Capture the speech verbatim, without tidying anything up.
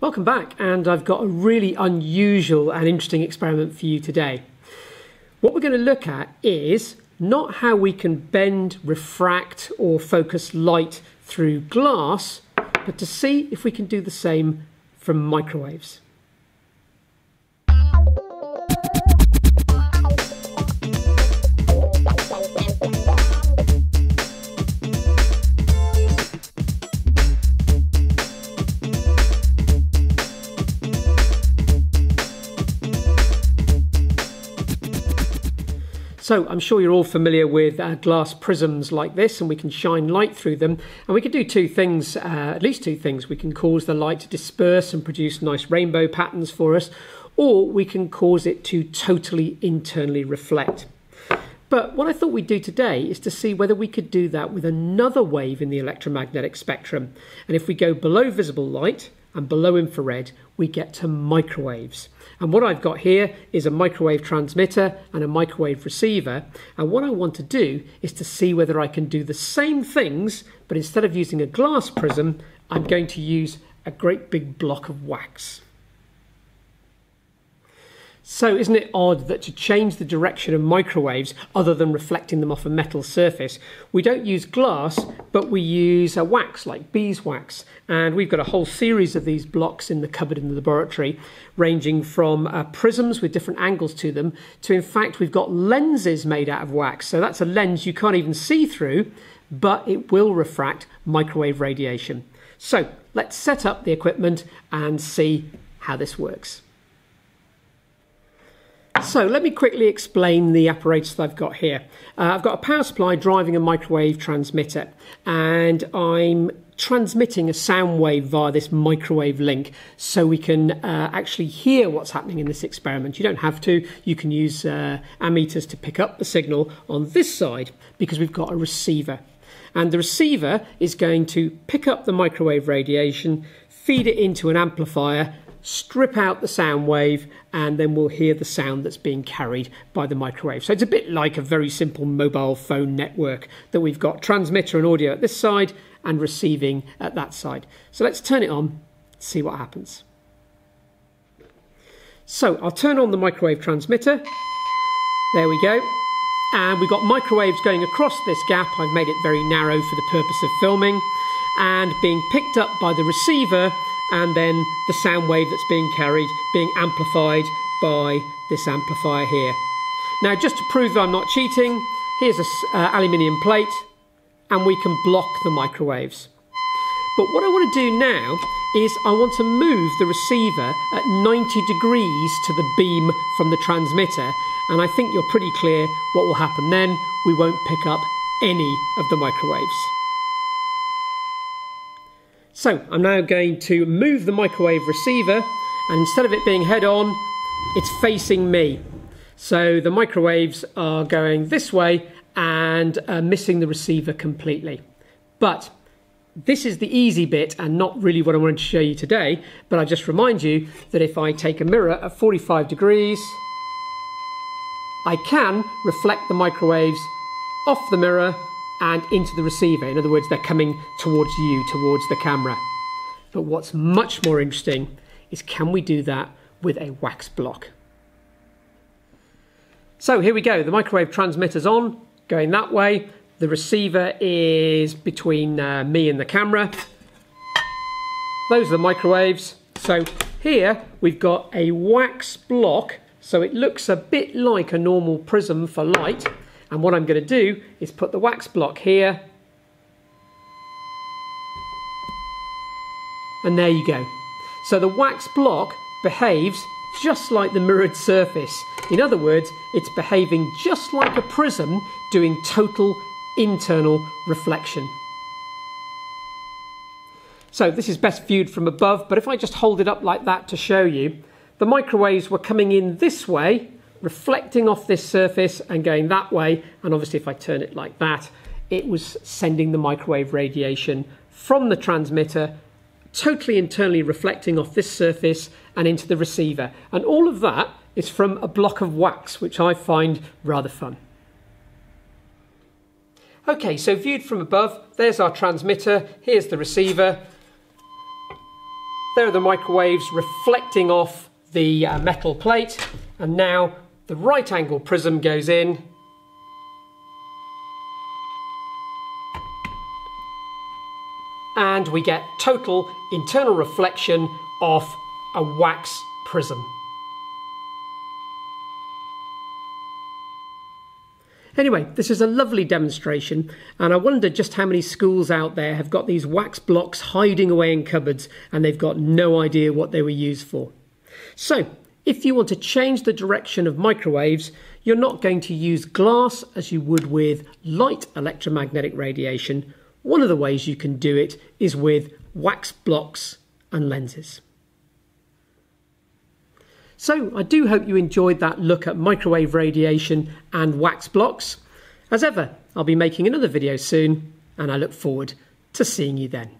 Welcome back, and I've got a really unusual and interesting experiment for you today. What we're going to look at is not how we can bend, refract or focus light through glass, but to see if we can do the same from microwaves. So I'm sure you're all familiar with uh, glass prisms like this, and we can shine light through them, and we can do two things, uh, at least two things. We can cause the light to disperse and produce nice rainbow patterns for us, or we can cause it to totally internally reflect. But what I thought we'd do today is to see whether we could do that with another wave in the electromagnetic spectrum. And if we go below visible light and below infrared, we get to microwaves. And what I've got here is a microwave transmitter and a microwave receiver, and what I want to do is to see whether I can do the same things, but instead of using a glass prism, I'm going to use a great big block of wax. So isn't it odd that to change the direction of microwaves, other than reflecting them off a metal surface, we don't use glass, but we use a wax like beeswax. And we've got a whole series of these blocks in the cupboard in the laboratory, ranging from uh, prisms with different angles to them to, in fact, we've got lenses made out of wax. So that's a lens you can't even see through, but it will refract microwave radiation. So let's set up the equipment and see how this works. So let me quickly explain the apparatus that I've got here. Uh, I've got a power supply driving a microwave transmitter, and I'm transmitting a sound wave via this microwave link so we can uh, actually hear what's happening in this experiment. You don't have to. You can use uh, ammeters to pick up the signal on this side because we've got a receiver. And the receiver is going to pick up the microwave radiation, feed it into an amplifier, strip out the sound wave, and then we'll hear the sound that's being carried by the microwave. So it's a bit like a very simple mobile phone network that we've got transmitter and audio at this side and receiving at that side. So let's turn it on, see what happens. So I'll turn on the microwave transmitter. There we go. And we've got microwaves going across this gap. I've made it very narrow for the purpose of filming, and being picked up by the receiver, and then the sound wave that's being carried being amplified by this amplifier here. Now, just to prove that I'm not cheating, here's an uh, aluminium plate, and we can block the microwaves. But what I want to do now is I want to move the receiver at ninety degrees to the beam from the transmitter, and I think you're pretty clear what will happen then. We won't pick up any of the microwaves. So I'm now going to move the microwave receiver, and instead of it being head on, it's facing me. So the microwaves are going this way and uh, missing the receiver completely. But this is the easy bit and not really what I wanted to show you today, but I just remind you that if I take a mirror at forty-five degrees, I can reflect the microwaves off the mirror and into the receiver. In other words, they're coming towards you, towards the camera. But what's much more interesting is, can we do that with a wax block? So here we go, the microwave transmitter's on, going that way. The receiver is between uh, me and the camera. Those are the microwaves. So here we've got a wax block, so it looks a bit like a normal prism for light. And what I'm going to do is put the wax block here. And there you go. So the wax block behaves just like the mirrored surface. In other words, it's behaving just like a prism, doing total internal reflection. So this is best viewed from above, but if I just hold it up like that to show you, the microwaves were coming in this way, reflecting off this surface and going that way, and obviously if I turn it like that, it was sending the microwave radiation from the transmitter, totally internally reflecting off this surface and into the receiver. And all of that is from a block of wax, which I find rather fun. Okay, so viewed from above, there's our transmitter, here's the receiver. there are the microwaves reflecting off the uh, metal plate, and now the right angle prism goes in, and we get total internal reflection off a wax prism. Anyway, this is a lovely demonstration, and I wonder just how many schools out there have got these wax blocks hiding away in cupboards and they've got no idea what they were used for. So, if you want to change the direction of microwaves, you're not going to use glass as you would with light electromagnetic radiation. One of the ways you can do it is with wax blocks and lenses. So I do hope you enjoyed that look at microwave radiation and wax blocks. As ever, I'll be making another video soon, and I look forward to seeing you then.